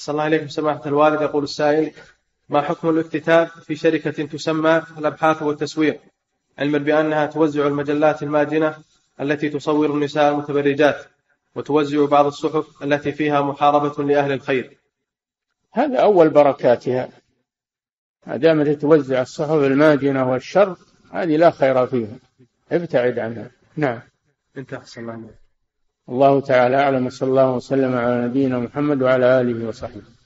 صلى الله عليكم سماحة الوالد. يقول السائل: ما حكم الاكتتاب في شركة تسمى الأبحاث والتسويق، علما بأنها توزع المجلات الماجنة التي تصور النساء المتبرجات وتوزع بعض الصحف التي فيها محاربة لأهل الخير؟ هذا أول بركاتها، ما دامت توزع الصحف الماجنة والشر هذه لا خير فيها، ابتعد عنها. نعم. انتهى. الله تعالى أعلم. صلى الله وسلم على نبينا محمد وعلى آله وصحبه.